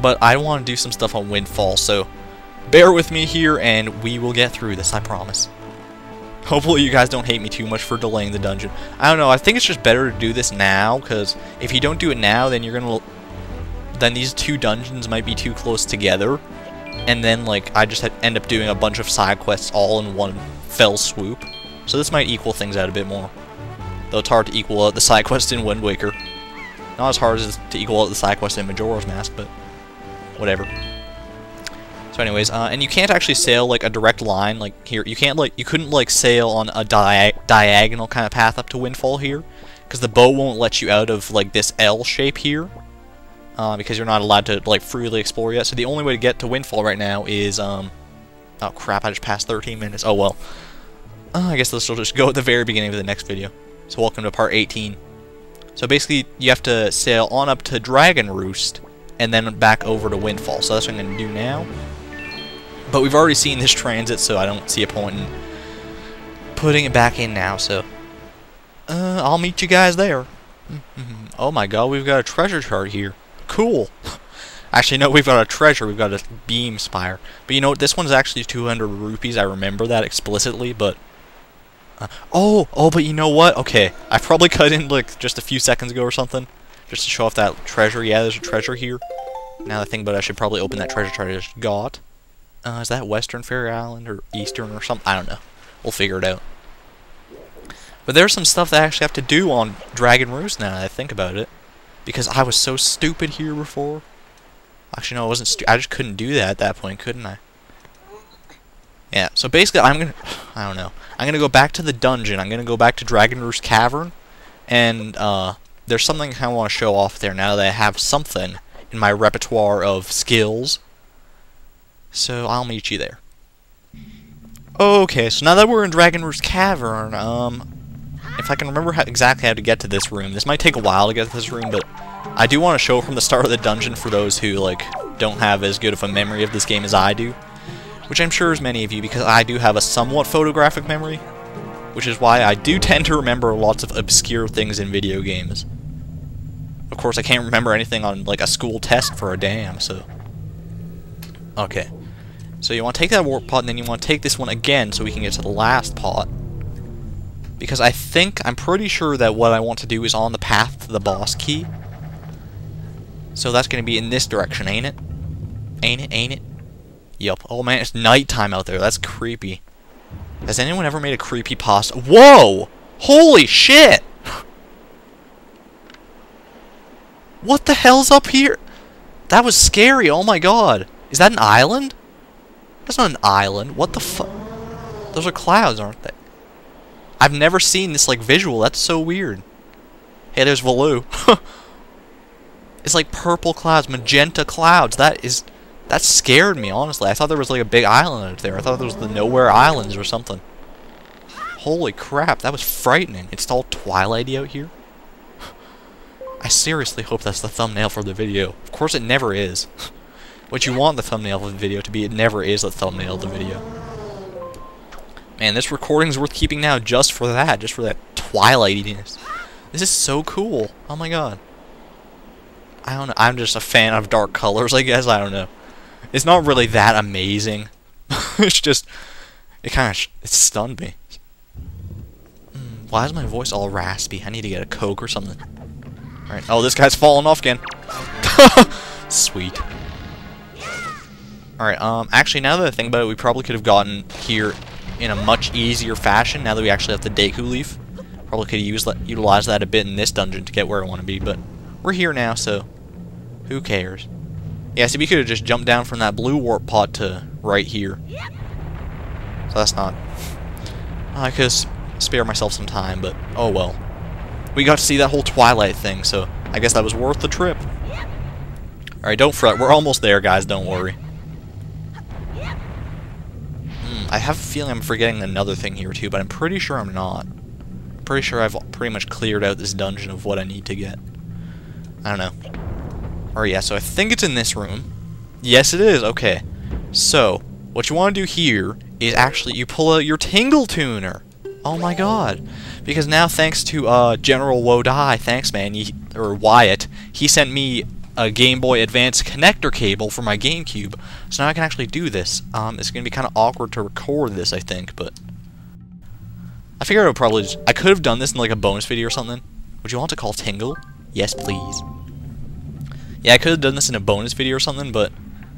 but I want to do some stuff on Windfall, so bear with me here and we will get through this, I promise. Hopefully you guys don't hate me too much for delaying the dungeon. I don't know, I think it's just better to do this now, because if you don't do it now, then you're gonna... then these two dungeons might be too close together, and then, like, I just end up doing a bunch of side quests all in one fell swoop. So this might equal things out a bit more. Though it's hard to equal out the side quest in Wind Waker. Not as hard as to equal out the side quest in Majora's Mask, but whatever. So anyways, and you can't actually sail, like, a direct line, like, here. You can't, like, you couldn't, like, sail on a diagonal kind of path up to Windfall here, because the bow won't let you out of, like, this L shape here, because you're not allowed to, like, freely explore yet. So the only way to get to Windfall right now is, oh crap, I just passed 13 minutes, oh well. I guess this will just go at the very beginning of the next video. So welcome to part 18. So basically, you have to sail on up to Dragon Roost, and then back over to Windfall, so that's what I'm going to do now. But we've already seen this transit, so I don't see a point in putting it back in now, so... I'll meet you guys there. Oh my god, we've got a treasure chart here. Cool! Actually, no, we've got a treasure. We've got a beam spire. But you know what? This one's actually 200 rupees. I remember that explicitly, but... but you know what? Okay, I probably cut in, like, just a few seconds ago or something. Just to show off that treasure. Yeah, there's a treasure here. Now that I think about it, I should probably open that treasure chart I just got. Is that Western Fairy Island or Eastern or something? I don't know. We'll figure it out. But there's some stuff that I actually have to do on Dragon Roost now that I think about it. Because I was so stupid here before. Actually, no, I wasn't stupid. I just couldn't do that at that point, couldn't I? Yeah, so basically I'm going to... I don't know. I'm going to go back to the dungeon. I'm going to go back to Dragon Roost Cavern. And there's something I want to show off there now that I have something in my repertoire of skills. So I'll meet you there. Okay, so now that we're in Dragon Roost Cavern, if I can remember exactly how to get to this room. This might take a while to get to this room, but I do want to show from the start of the dungeon for those who, like, don't have as good of a memory of this game as I do. Which I'm sure is many of you, because I do have a somewhat photographic memory. Which is why I do tend to remember lots of obscure things in video games. Of course, I can't remember anything on, like, a school test for a damn, so... Okay. So you want to take that warp pot, and then you want to take this one again so we can get to the last pot. Because I think, I'm pretty sure that what I want to do is on the path to the boss key. So that's going to be in this direction, ain't it? Ain't it? Ain't it? Yup. Oh man, it's nighttime out there. That's creepy. Has anyone ever made a creepypasta? Whoa! Holy shit! What the hell's up here? That was scary, oh my god. Is that an island? That's not an island. What the fuck? Those are clouds, aren't they? I've never seen this, like, visual. That's so weird. Hey, there's Valoo. It's like purple clouds, magenta clouds. That is... that scared me, honestly. I thought there was, like, a big island up there. I thought there was the Nowhere Islands or something. Holy crap, that was frightening. It's all twilighty out here. I seriously hope that's the thumbnail for the video. Of course it never is. What you want the thumbnail of the video to be, it never is the thumbnail of the video. Man, this recording's worth keeping now just for that twilightiness. This is so cool. Oh my god. I don't know, I'm just a fan of dark colors, I guess, I don't know. It's not really that amazing. It's just, it kind of, it stunned me. Why is my voice all raspy? I need to get a Coke or something. Alright, oh, this guy's falling off again. Sweet. Alright, actually, now that I think about it, we probably could have gotten here in a much easier fashion, now that we actually have the Deku Leaf. Probably could have utilized that a bit in this dungeon to get where I want to be, but we're here now, so who cares? Yeah, see, we could have just jumped down from that blue warp pod to right here. So that's not... I could have spared myself some time, but oh well. We got to see that whole twilight thing, so I guess that was worth the trip. Alright, don't fret. We're almost there, guys. Don't worry. I have a feeling I'm forgetting another thing here, too, but I'm pretty sure I'm not. I'm pretty sure I've pretty much cleared out this dungeon of what I need to get. I don't know. Or yeah, so I think it's in this room. Yes, it is. Okay. So, what you want to do here is actually you pull out your Tingle Tuner. Oh my god. Because now, thanks to General Wodai, thanks, man, or Wyatt, he sent me a Game Boy Advance connector cable for my GameCube, so now I can actually do this. It's going to be kind of awkward to record this, I think, but I figured I would probably just, I could have done this in like a bonus video or something. Would you want to call Tingle? Yes, please. Yeah, I could have done this in a bonus video or something, but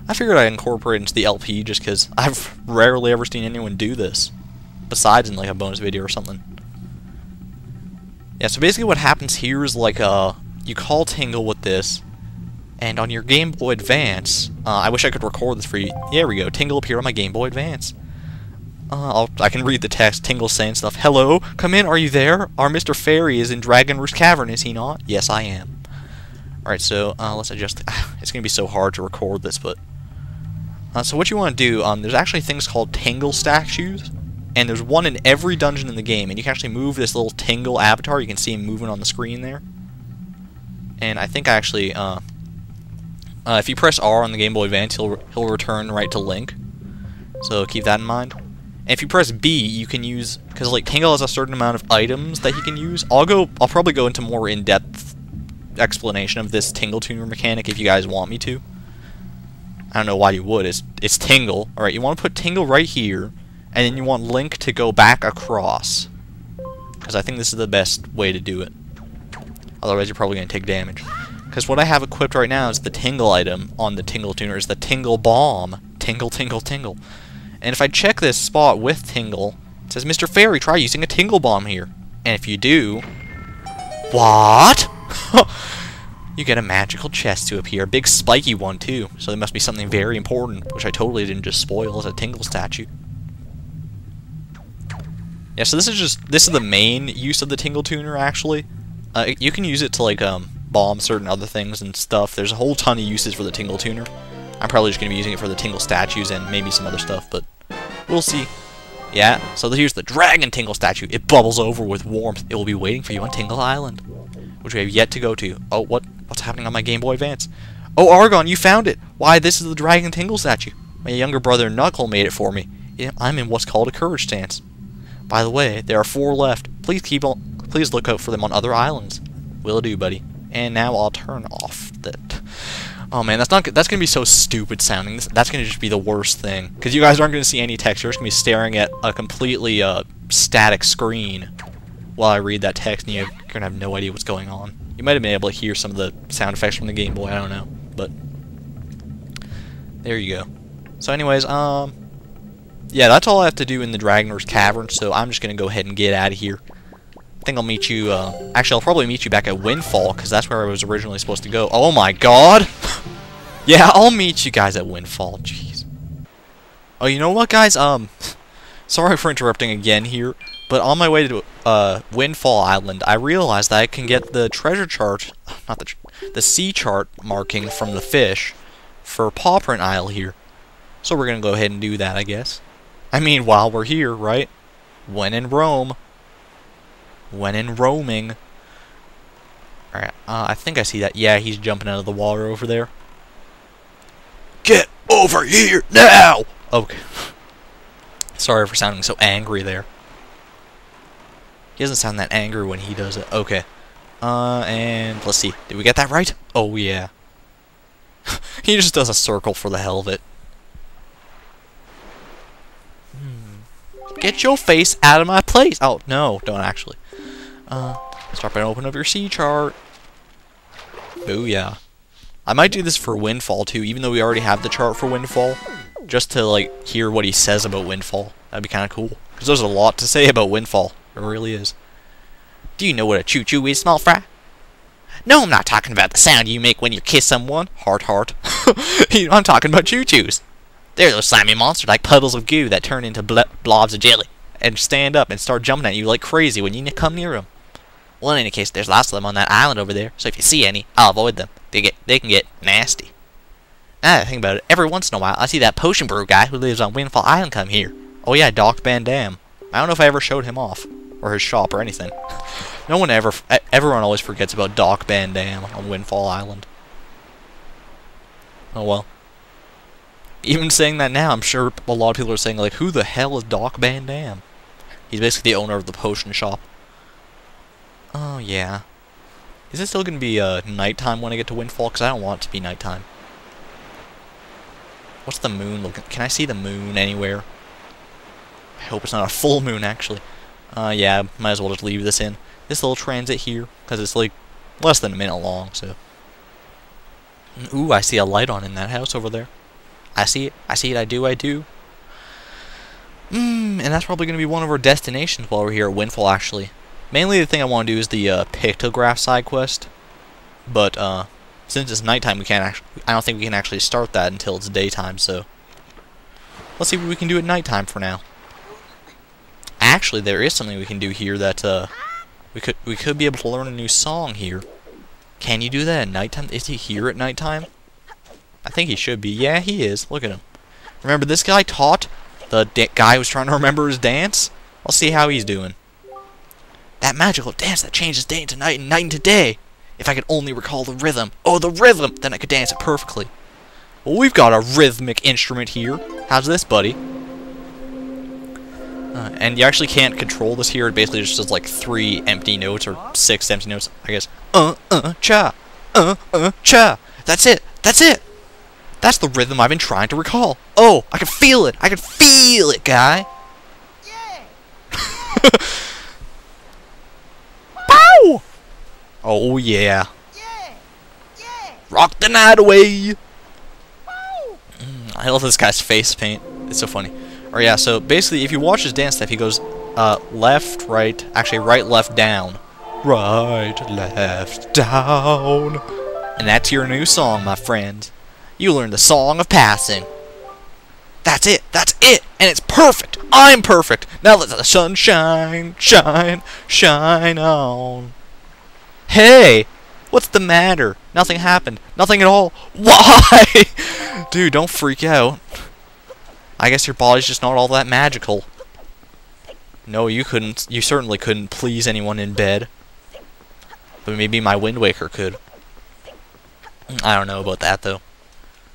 I figured I'd incorporate it into the LP just because I've rarely ever seen anyone do this, besides in like a bonus video or something. Yeah, so basically what happens here is like, you call Tingle with this, and on your Game Boy Advance, I wish I could record this for you. There we go, Tingle appeared on my Game Boy Advance. I can read the text, Tingle saying stuff. Hello, come in, are you there? Our Mr. Fairy is in Dragon Roost Cavern, is he not? Yes, I am. Alright, so, let's adjust. It's gonna be so hard to record this, but... so what you want to do, there's actually things called Tingle statues, and there's one in every dungeon in the game, and you can actually move this little Tingle avatar. You can see him moving on the screen there. And I think I actually, if you press R on the Game Boy Advance, he'll return right to Link. So keep that in mind. And if you press B, you can use, because like Tingle has a certain amount of items that he can use. I'll probably go into more in-depth explanation of this Tingle Tuner mechanic if you guys want me to. I don't know why you would. It's Tingle. All right, you want to put Tingle right here, and then you want Link to go back across, because I think this is the best way to do it. Otherwise, you're probably going to take damage. Because what I have equipped right now is the Tingle item on the Tingle Tuner. It's the Tingle Bomb. Tingle, tingle, tingle. And if I check this spot with Tingle, it says, Mr. Fairy, try using a Tingle Bomb here. And if you do... What? You get a magical chest to appear. A big spiky one, too. So there must be something very important, which I totally didn't just spoil as a Tingle statue. Yeah, so this is the main use of the Tingle Tuner, actually. You can use it to, like, bomb certain other things and stuff. There's a whole ton of uses for the Tingle Tuner. I'm probably just going to be using it for the Tingle statues and maybe some other stuff, but we'll see. Yeah, so here's the Dragon Tingle statue. It bubbles over with warmth. It will be waiting for you on Tingle Island, which we have yet to go to. Oh, what's happening on my Game Boy Advance? Oh, Argon, you found it! Why, this is the Dragon Tingle statue. My younger brother, Knuckle, made it for me. I'm in what's called a Courage Stance. By the way, there are 4 left. Please look out for them on other islands. Will do, buddy. And now I'll turn off that. Oh man, that's gonna be so stupid sounding. That's gonna just be the worst thing, because you guys aren't gonna see any text. You're just gonna be staring at a completely static screen while I read that text, and you're gonna have no idea what's going on. You might have been able to hear some of the sound effects from the Game Boy. I don't know, but there you go. So, anyways, yeah, that's all I have to do in the Dragon Roost Cavern. So I'm just gonna go ahead and get out of here. I think I'll meet you, actually I'll probably meet you back at Windfall, because that's where I was originally supposed to go. Oh my god! Yeah, I'll meet you guys at Windfall, jeez. Oh, you know what guys, sorry for interrupting again here, but on my way to, Windfall Island, I realized that I can get the treasure chart, not the, the sea chart marking from the fish for Pawprint Isle here. So we're gonna go ahead and do that, I guess. I mean, while we're here, right? When in Rome. When in roaming. Alright, I think I see that. Yeah, he's jumping out of the water over there. Get over here now! Okay. Sorry for sounding so angry there. He doesn't sound that angry when he does it. Okay. And let's see. Did we get that right? Oh, yeah. He just does a circle for the hell of it. Get your face out of my place! Oh, no, don't actually. Start by opening up your sea chart. Booyah. I might do this for Windfall, too, even though we already have the chart for Windfall. Just to, like, hear what he says about Windfall. That'd be kind of cool. Because there's a lot to say about Windfall. It really is. Do you know what a choo-choo is, small fry? No, I'm not talking about the sound you make when you kiss someone. Heart, heart. You know, I'm talking about choo-choos. They're those slimy monsters like puddles of goo that turn into blobs of jelly and stand up and start jumping at you like crazy when you come near them. Well, in any case, there's lots of them on that island over there, so if you see any, I'll avoid them. They can get nasty. Now that I think about it, every once in a while, I see that potion brew guy who lives on Windfall Island come here. Oh yeah, Doc Bandam. I don't know if I ever showed him off, or his shop, or anything. No one ever... Everyone always forgets about Doc Bandam on Windfall Island. Oh well. Even saying that now, I'm sure a lot of people are saying, like, who the hell is Doc Bandam? He's basically the owner of the potion shop. Oh, yeah. Is it still going to be nighttime when I get to Windfall? Because I don't want it to be nighttime. What's the moon looking? Can I see the moon anywhere? I hope it's not a full moon, actually. Yeah, might as well just leave this in. This little transit here, because it's like less than a minute long, so. Ooh, I see a light on in that house over there. I see it. I see it. I do. And that's probably going to be one of our destinations while we're here at Windfall, actually. Mainly the thing I want to do is the pictograph side quest. But since it's nighttime, we can't actually, I don't think we can actually start that until it's daytime, so. Let's see what we can do at nighttime for now. Actually, there is something we can do here that we could be able to learn a new song here. Can you do that at nighttime? Is he here at nighttime? I think he should be. Yeah, he is. Look at him. Remember, this guy taught the guy who's trying to remember his dance? I'll see how he's doing. That magical dance that changes day into night and night into day. If I could only recall the rhythm. Oh, the rhythm! Then I could dance it perfectly. Well, we've got a rhythmic instrument here. How's this, buddy? And you actually can't control this here. It basically just does like 3 empty notes or 6 empty notes, I guess. Cha. Cha. That's it. That's it. That's the rhythm I've been trying to recall. Oh, I can feel it. I can feel it, guy. Yeah. Pow! Oh, yeah. Yeah. Yeah. Rock the night away. Pow. I love this guy's face paint. It's so funny. Or yeah, so basically, if you watch his dance step, he goes left, right, actually right, left, down. Right, left, down. And that's your new song, my friend. You learned the Song of Passing. That's it. That's it. And it's perfect. I'm perfect. Now let the sun shine, shine, shine on. Hey, what's the matter? Nothing happened. Nothing at all. Why? Dude, don't freak out. I guess your body's just not all that magical. No, you couldn't. You certainly couldn't please anyone in bed. But maybe my Wind Waker could. I don't know about that, though.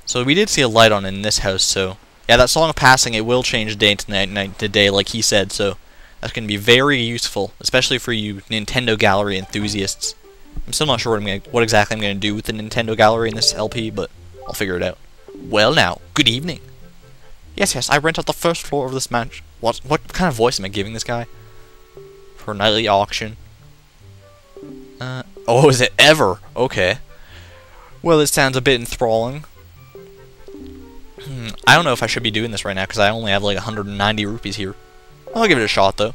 So we did see a light on in this house, so... Yeah, that Song of Passing, it will change day to night, night to day, like he said, so... That's going to be very useful, especially for you Nintendo Gallery enthusiasts. I'm still not sure what exactly I'm going to do with the Nintendo Gallery in this LP, but I'll figure it out. Well now, good evening. Yes, yes, I rent out the first floor of this mansion. What kind of voice am I giving this guy? For nightly auction. Oh, is it ever? Okay. Well, it sounds a bit enthralling. I don't know if I should be doing this right now, because I only have like 190 rupees here. I'll give it a shot, though.